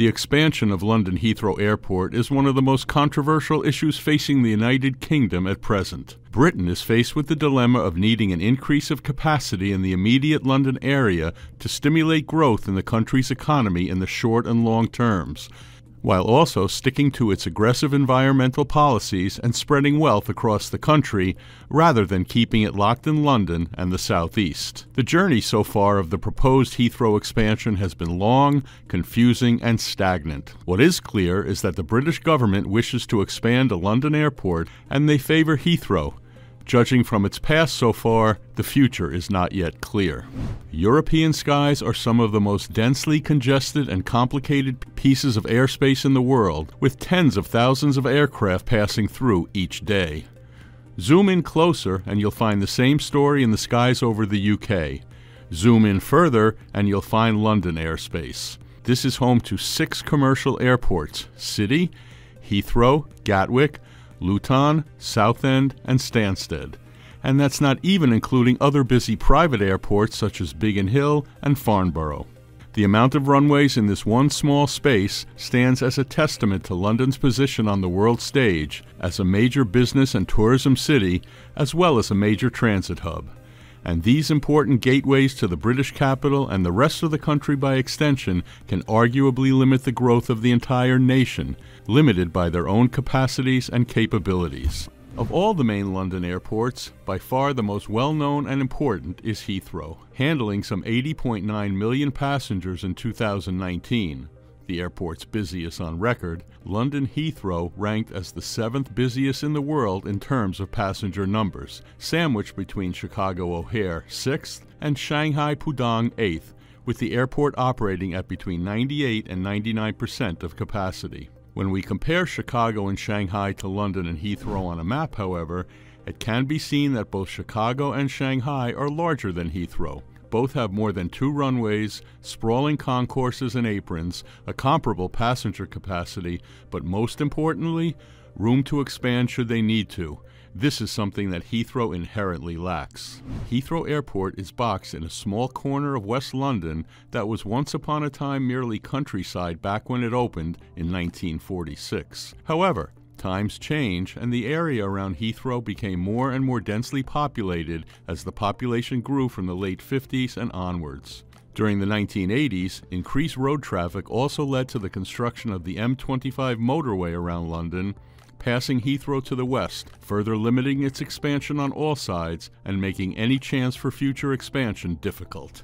The expansion of London Heathrow Airport is one of the most controversial issues facing the United Kingdom at present. Britain is faced with the dilemma of needing an increase of capacity in the immediate London area to stimulate growth in the country's economy in the short and long terms, while also sticking to its aggressive environmental policies and spreading wealth across the country, rather than keeping it locked in London and the southeast. The journey so far of the proposed Heathrow expansion has been long, confusing, and stagnant. What is clear is that the British government wishes to expand a London airport, and they favor Heathrow. Judging from its past so far, the future is not yet clear. European skies are some of the most densely congested and complicated pieces of airspace in the world, with tens of thousands of aircraft passing through each day. Zoom in closer and you'll find the same story in the skies over the UK. Zoom in further and you'll find London airspace. This is home to 6 commercial airports: City, Heathrow, Gatwick, Luton, Southend, and Stansted. And that's not even including other busy private airports such as Biggin Hill and Farnborough. The amount of runways in this one small space stands as a testament to London's position on the world stage as a major business and tourism city, as well as a major transit hub. And these important gateways to the British capital and the rest of the country by extension can arguably limit the growth of the entire nation, limited by their own capacities and capabilities. Of all the main London airports, by far the most well-known and important is Heathrow, handling some 80.9 million passengers in 2019. The airport's busiest on record, London Heathrow ranked as the 7th busiest in the world in terms of passenger numbers, sandwiched between Chicago O'Hare 6th and Shanghai Pudong 8th, with the airport operating at between 98 and 99% of capacity. When we compare Chicago and Shanghai to London and Heathrow on a map, however, it can be seen that both Chicago and Shanghai are larger than Heathrow. Both have more than 2 runways, sprawling concourses and aprons, a comparable passenger capacity, but most importantly, room to expand should they need to. This is something that Heathrow inherently lacks. Heathrow Airport is boxed in a small corner of West London that was once upon a time merely countryside back when it opened in 1946. However, times change, and the area around Heathrow became more and more densely populated as the population grew from the late 50s and onwards. During the 1980s, increased road traffic also led to the construction of the M25 motorway around London, passing Heathrow to the west, further limiting its expansion on all sides and making any chance for future expansion difficult.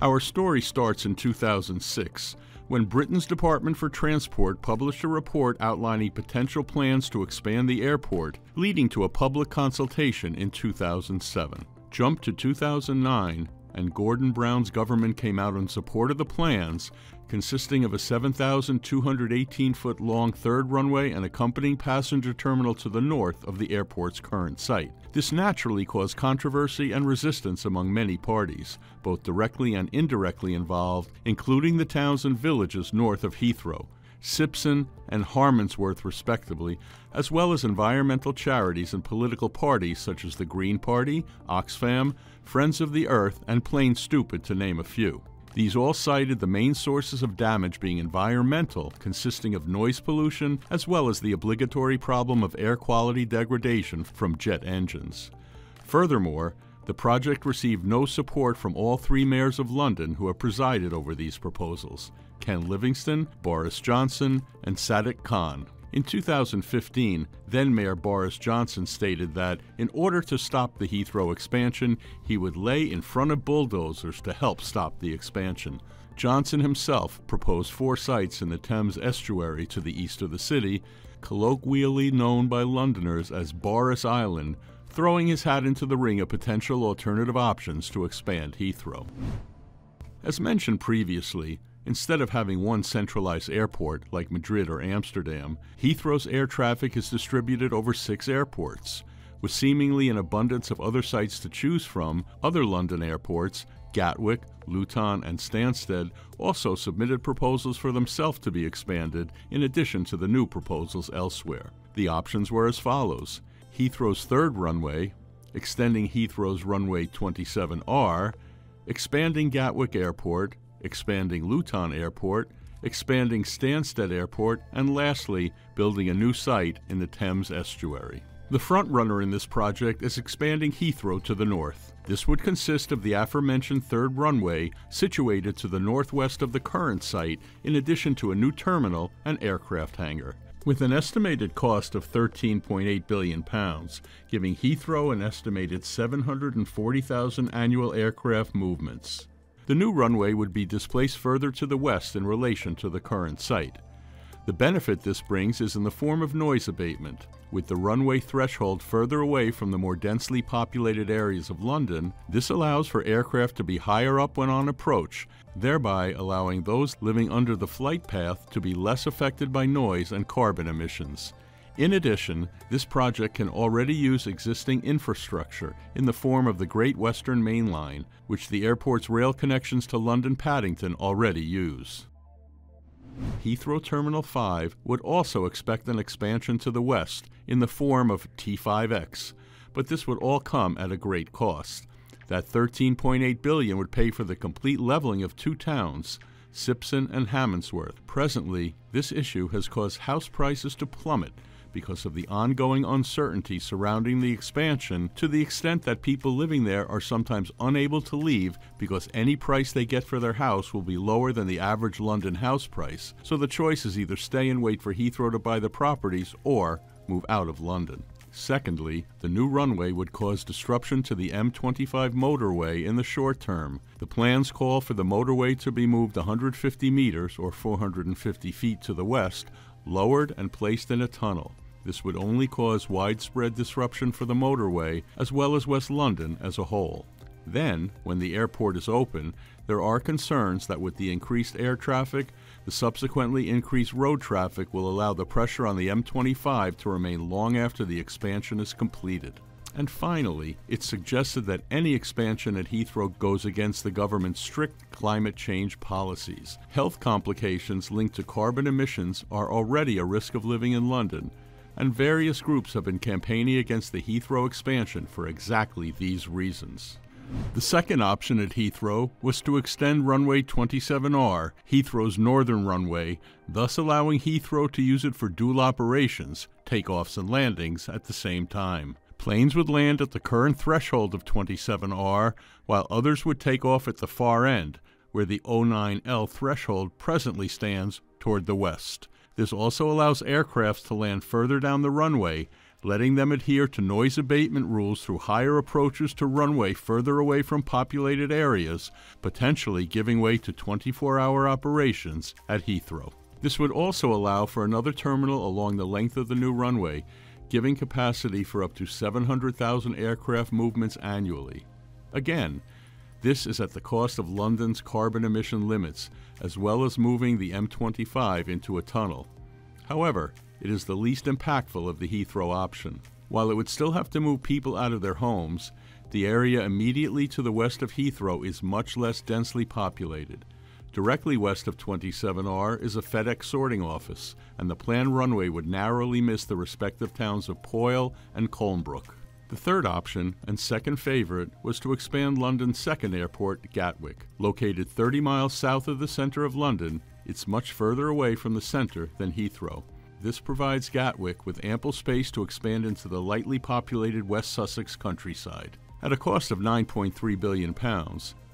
Our story starts in 2006. When Britain's Department for Transport published a report outlining potential plans to expand the airport, leading to a public consultation in 2007. Jump to 2009, and Gordon Brown's government came out in support of the plans, consisting of a 7,218-foot long third runway and accompanying passenger terminal to the north of the airport's current site. This naturally caused controversy and resistance among many parties, both directly and indirectly involved, including the towns and villages north of Heathrow, Sipson and Harmondsworth respectively, as well as environmental charities and political parties such as the Green Party, Oxfam, Friends of the Earth, and Plain Stupid, to name a few. These all cited the main sources of damage being environmental, consisting of noise pollution, as well as the obligatory problem of air quality degradation from jet engines. Furthermore, the project received no support from all 3 mayors of London who have presided over these proposals: Ken Livingstone, Boris Johnson, and Sadiq Khan. In 2015, then-Mayor Boris Johnson stated that, in order to stop the Heathrow expansion, he would lay in front of bulldozers to help stop the expansion. Johnson himself proposed 4 sites in the Thames Estuary to the east of the city, colloquially known by Londoners as Boris Island, throwing his hat into the ring of potential alternative options to expand Heathrow. As mentioned previously, instead of having one centralized airport, like Madrid or Amsterdam, Heathrow's air traffic is distributed over 6 airports. With seemingly an abundance of other sites to choose from, other London airports, Gatwick, Luton, and Stansted, also submitted proposals for themselves to be expanded, in addition to the new proposals elsewhere. The options were as follows: Heathrow's third runway, extending Heathrow's runway 27R, expanding Gatwick Airport, expanding Luton Airport, expanding Stansted Airport, and lastly, building a new site in the Thames Estuary. The front-runner in this project is expanding Heathrow to the north. This would consist of the aforementioned third runway situated to the northwest of the current site, in addition to a new terminal and aircraft hangar. With an estimated cost of £13.8 billion, giving Heathrow an estimated 740,000 annual aircraft movements. The new runway would be displaced further to the west in relation to the current site. The benefit this brings is in the form of noise abatement. With the runway threshold further away from the more densely populated areas of London, this allows for aircraft to be higher up when on approach, thereby allowing those living under the flight path to be less affected by noise and carbon emissions. In addition, this project can already use existing infrastructure in the form of the Great Western Main Line, which the airport's rail connections to London Paddington already use. Heathrow Terminal 5 would also expect an expansion to the west in the form of T5X, but this would all come at a great cost. That $13.8 billion would pay for the complete leveling of two towns, Sipson and Harmondsworth. Presently, this issue has caused house prices to plummet because of the ongoing uncertainty surrounding the expansion, to the extent that people living there are sometimes unable to leave because any price they get for their house will be lower than the average London house price, so the choice is either stay and wait for Heathrow to buy the properties or move out of London. Secondly, the new runway would cause disruption to the M25 motorway in the short term. The plans call for the motorway to be moved 150 meters or 450 feet to the west, lowered and placed in a tunnel. This would only cause widespread disruption for the motorway, as well as West London as a whole. Then, when the airport is open, there are concerns that with the increased air traffic, the subsequently increased road traffic will allow the pressure on the M25 to remain long after the expansion is completed. And finally, it's suggested that any expansion at Heathrow goes against the government's strict climate change policies. Health complications linked to carbon emissions are already a risk of living in London, and various groups have been campaigning against the Heathrow expansion for exactly these reasons. The second option at Heathrow was to extend runway 27R, Heathrow's northern runway, thus allowing Heathrow to use it for dual operations, takeoffs and landings, at the same time. Planes would land at the current threshold of 27R, while others would take off at the far end, where the 09L threshold presently stands, toward the west. This also allows aircrafts to land further down the runway, letting them adhere to noise abatement rules through higher approaches to runway further away from populated areas, potentially giving way to 24-hour operations at Heathrow. This would also allow for another terminal along the length of the new runway, giving capacity for up to 700,000 aircraft movements annually. Again, this is at the cost of London's carbon emission limits, as well as moving the M25 into a tunnel. However, it is the least impactful of the Heathrow option. While it would still have to move people out of their homes, the area immediately to the west of Heathrow is much less densely populated. Directly west of 27R is a FedEx sorting office, and the planned runway would narrowly miss the respective towns of Poyle and Colnbrook. The third option, and second favorite, was to expand London's second airport, Gatwick. Located 30 miles south of the center of London, it's much further away from the center than Heathrow. This provides Gatwick with ample space to expand into the lightly populated West Sussex countryside. At a cost of £9.3 billion,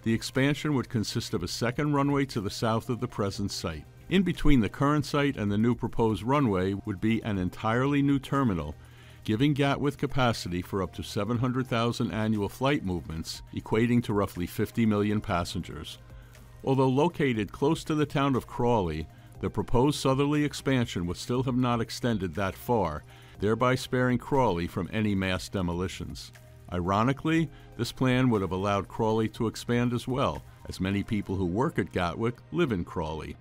the expansion would consist of a second runway to the south of the present site. In between the current site and the new proposed runway would be an entirely new terminal, giving Gatwick capacity for up to 700,000 annual flight movements, equating to roughly 50 million passengers. Although located close to the town of Crawley, the proposed southerly expansion would still have not extended that far, thereby sparing Crawley from any mass demolitions. Ironically, this plan would have allowed Crawley to expand as well, as many people who work at Gatwick live in Crawley.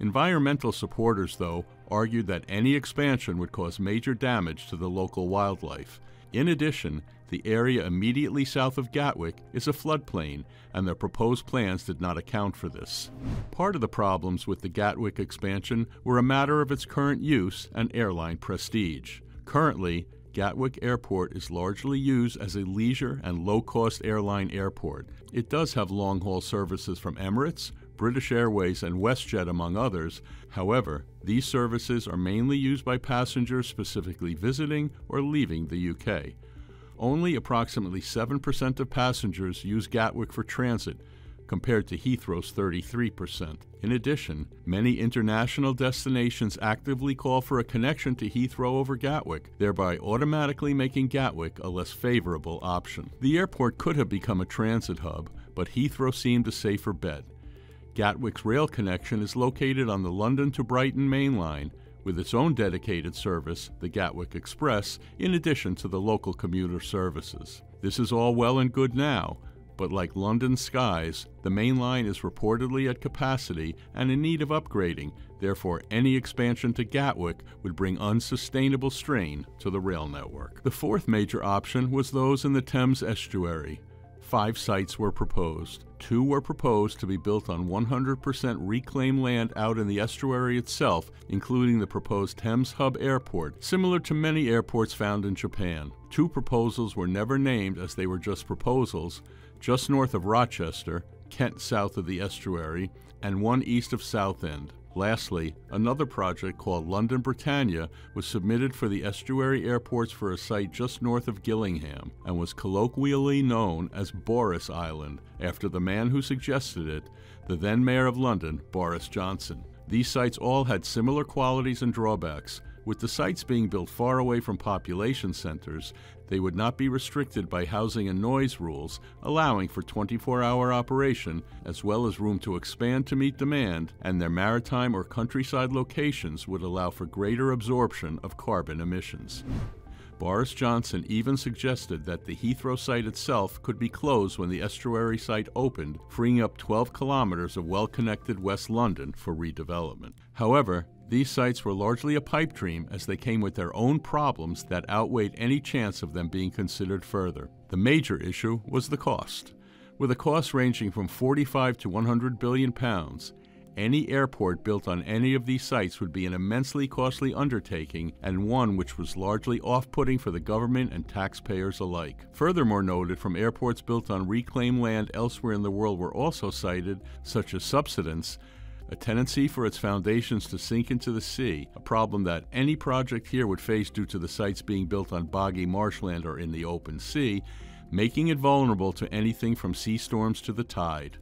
Environmental supporters, though, argued that any expansion would cause major damage to the local wildlife. In addition, the area immediately south of Gatwick is a floodplain, and their proposed plans did not account for this. Part of the problems with the Gatwick expansion were a matter of its current use and airline prestige. Currently, Gatwick Airport is largely used as a leisure and low-cost airline airport. It does have long-haul services from Emirates, British Airways, and WestJet, among others. However, these services are mainly used by passengers specifically visiting or leaving the UK. Only approximately 7% of passengers use Gatwick for transit, compared to Heathrow's 33%. In addition, many international destinations actively call for a connection to Heathrow over Gatwick, thereby automatically making Gatwick a less favorable option. The airport could have become a transit hub, but Heathrow seemed a safer bet. Gatwick's rail connection is located on the London to Brighton Main Line, with its own dedicated service, the Gatwick Express, in addition to the local commuter services. This is all well and good now, but like London skies, the main line is reportedly at capacity and in need of upgrading. Therefore, any expansion to Gatwick would bring unsustainable strain to the rail network. The fourth major option was those in the Thames Estuary. 5 sites were proposed. 2 were proposed to be built on 100% reclaimed land out in the estuary itself, including the proposed Thames Hub Airport, similar to many airports found in Japan. 2 proposals were never named as they were just proposals, just north of Rochester, Kent south of the estuary, and 1 east of Southend. Lastly, another project called London Britannia was submitted for the estuary airports for a site just north of Gillingham and was colloquially known as Boris Island, after the man who suggested it, the then Mayor of London, Boris Johnson. These sites all had similar qualities and drawbacks. With the sites being built far away from population centers, they would not be restricted by housing and noise rules, allowing for 24-hour operation, as well as room to expand to meet demand, and their maritime or countryside locations would allow for greater absorption of carbon emissions. Boris Johnson even suggested that the Heathrow site itself could be closed when the estuary site opened, freeing up 12 kilometers of well-connected West London for redevelopment. However, these sites were largely a pipe dream, as they came with their own problems that outweighed any chance of them being considered further. The major issue was the cost. With a cost ranging from 45 to 100 billion pounds, any airport built on any of these sites would be an immensely costly undertaking, and one which was largely off-putting for the government and taxpayers alike. Furthermore noted from airports built on reclaimed land elsewhere in the world were also cited, such as subsidence, a tendency for its foundations to sink into the sea, a problem that any project here would face due to the sites being built on boggy marshland or in the open sea, making it vulnerable to anything from sea storms to the tide.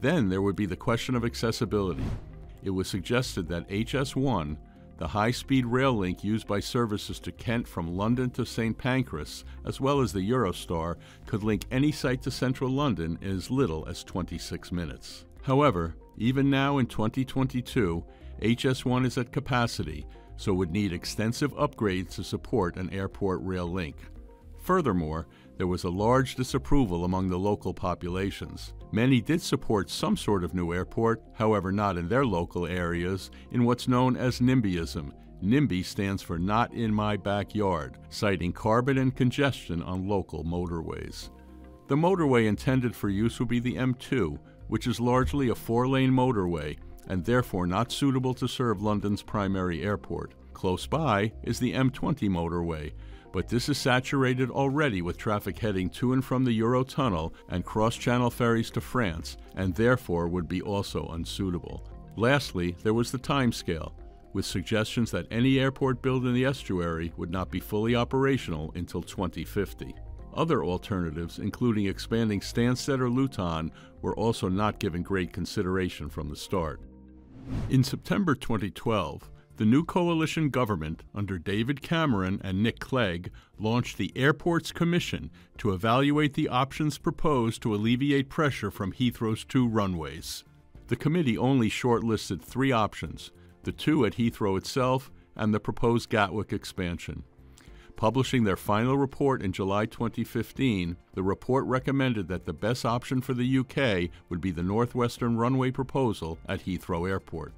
Then there would be the question of accessibility. It was suggested that HS1, the high-speed rail link used by services to Kent from London to St. Pancras, as well as the Eurostar, could link any site to central London in as little as 26 minutes. However, even now in 2022, HS1 is at capacity, so would need extensive upgrades to support an airport rail link. Furthermore, there was a large disapproval among the local populations. Many did support some sort of new airport, however not in their local areas, in what's known as NIMBYism. NIMBY stands for Not In My Backyard, citing carbon and congestion on local motorways. The motorway intended for use would be the M2, which is largely a 4-lane motorway and therefore not suitable to serve London's primary airport. Close by is the M20 motorway, but this is saturated already with traffic heading to and from the Eurotunnel and cross-channel ferries to France, and therefore would be also unsuitable. Lastly, there was the timescale, with suggestions that any airport built in the estuary would not be fully operational until 2050. Other alternatives, including expanding Stansted or Luton, were also not given great consideration from the start. In September 2012, the new coalition government under David Cameron and Nick Clegg launched the Airports Commission to evaluate the options proposed to alleviate pressure from Heathrow's 2 runways. The committee only shortlisted 3 options, the 2 at Heathrow itself and the proposed Gatwick expansion. Publishing their final report in July 2015, the report recommended that the best option for the UK would be the Northwestern Runway proposal at Heathrow Airport.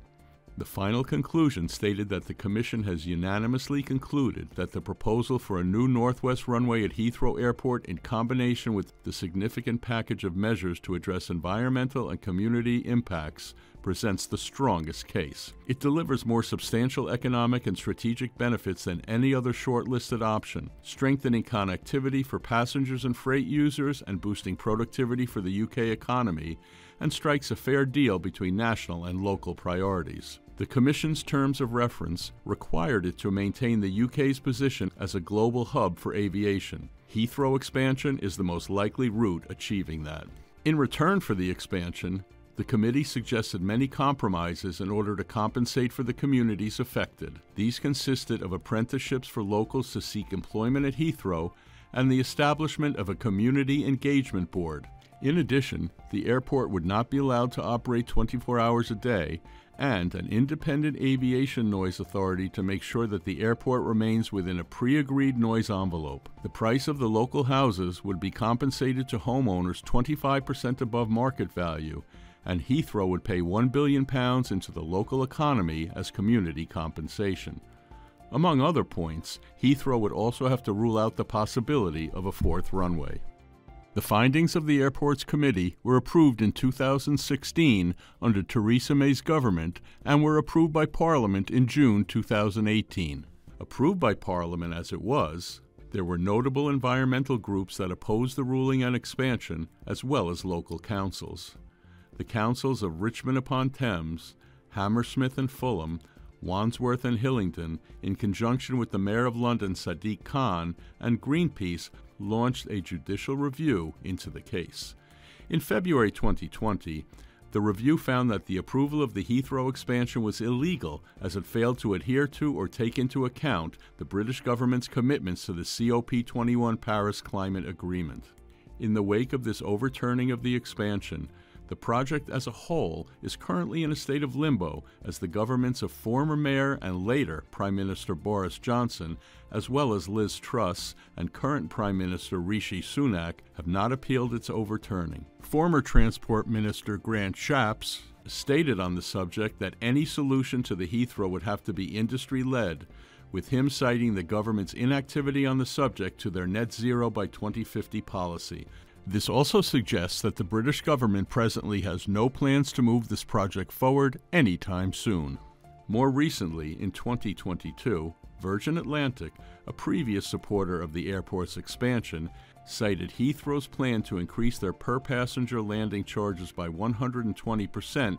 The final conclusion stated that the Commission has unanimously concluded that the proposal for a new Northwest runway at Heathrow Airport, in combination with the significant package of measures to address environmental and community impacts, presents the strongest case. It delivers more substantial economic and strategic benefits than any other shortlisted option, strengthening connectivity for passengers and freight users and boosting productivity for the UK economy, and strikes a fair deal between national and local priorities. The Commission's terms of reference required it to maintain the UK's position as a global hub for aviation. Heathrow expansion is the most likely route achieving that. In return for the expansion, the committee suggested many compromises in order to compensate for the communities affected. These consisted of apprenticeships for locals to seek employment at Heathrow and the establishment of a community engagement board. In addition, the airport would not be allowed to operate 24 hours a day, and an independent aviation noise authority to make sure that the airport remains within a pre-agreed noise envelope. The price of the local houses would be compensated to homeowners 25% above market value, and Heathrow would pay £1 billion into the local economy as community compensation. Among other points, Heathrow would also have to rule out the possibility of a fourth runway. The findings of the airport's committee were approved in 2016 under Theresa May's government and were approved by Parliament in June 2018. Approved by Parliament as it was, there were notable environmental groups that opposed the ruling and expansion, as well as local councils. The councils of Richmond-upon-Thames, Hammersmith and Fulham, Wandsworth and Hillingdon, in conjunction with the Mayor of London, Sadiq Khan, and Greenpeace, launched a judicial review into the case. In February 2020, the review found that the approval of the Heathrow expansion was illegal as it failed to adhere to or take into account the British government's commitments to the COP21 Paris Climate Agreement. In the wake of this overturning of the expansion, the project as a whole is currently in a state of limbo as the governments of former Mayor and later Prime Minister Boris Johnson, as well as Liz Truss and current Prime Minister Rishi Sunak, have not appealed its overturning. Former Transport Minister Grant Shapps stated on the subject that any solution to the Heathrow would have to be industry-led, with him citing the government's inactivity on the subject to their net zero by 2050 policy. This also suggests that the British government presently has no plans to move this project forward anytime soon. More recently, in 2022, Virgin Atlantic, a previous supporter of the airport's expansion, cited Heathrow's plan to increase their per-passenger landing charges by 120%,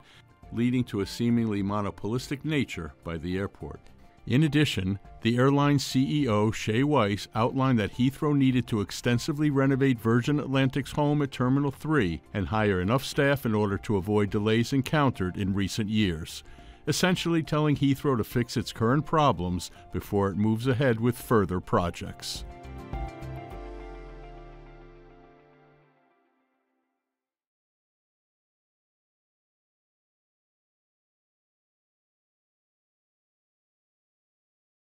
leading to a seemingly monopolistic nature by the airport. In addition, the airline's CEO, Shay Weiss, outlined that Heathrow needed to extensively renovate Virgin Atlantic's home at Terminal 3 and hire enough staff in order to avoid delays encountered in recent years, essentially telling Heathrow to fix its current problems before it moves ahead with further projects.